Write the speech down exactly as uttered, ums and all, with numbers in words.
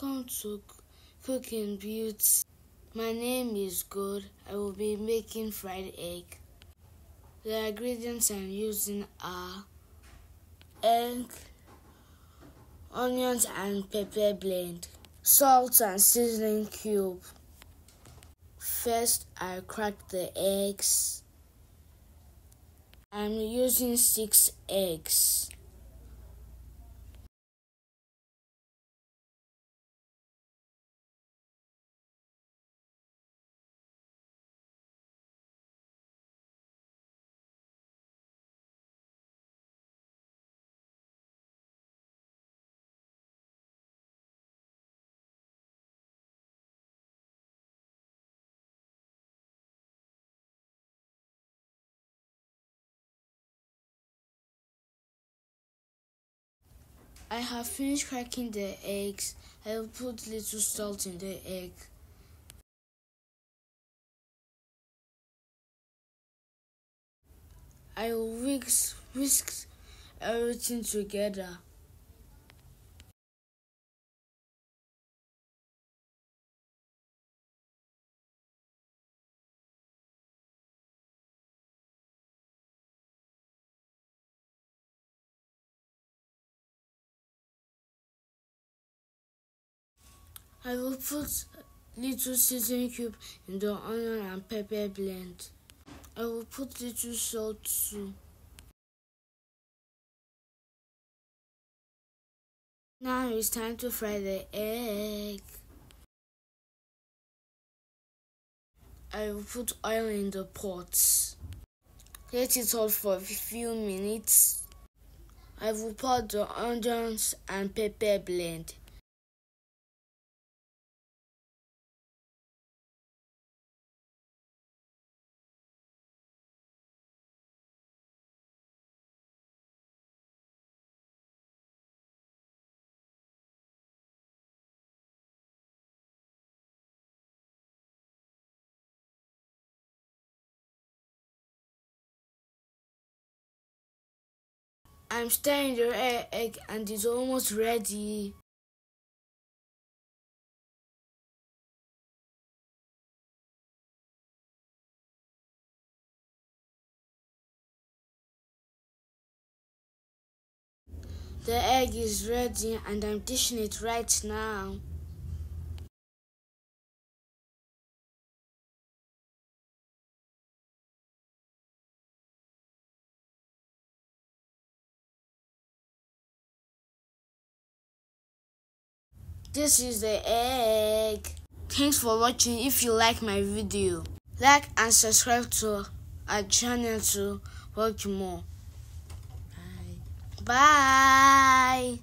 Welcome to Cooking Beauty. My name is Gold. I will be making fried egg. The ingredients I'm using are egg, onions and pepper blend, salt and seasoning cube. First, I crack the eggs. I'm using six eggs. I have finished cracking the eggs. I will put little salt in the egg. I will whisk, whisk everything together. I will put little seasoning cube in the onion and pepper blend. I will put little salt too. Now it's time to fry the egg. I will put oil in the pot. Let it all for a few minutes. I will pour the onions and pepper blend. I'm stirring the egg and it's almost ready. The egg is ready and I'm dishing it right now. This is the egg. Thanks for watching. If you like my video, like and subscribe to our channel to watch more. Bye. Bye.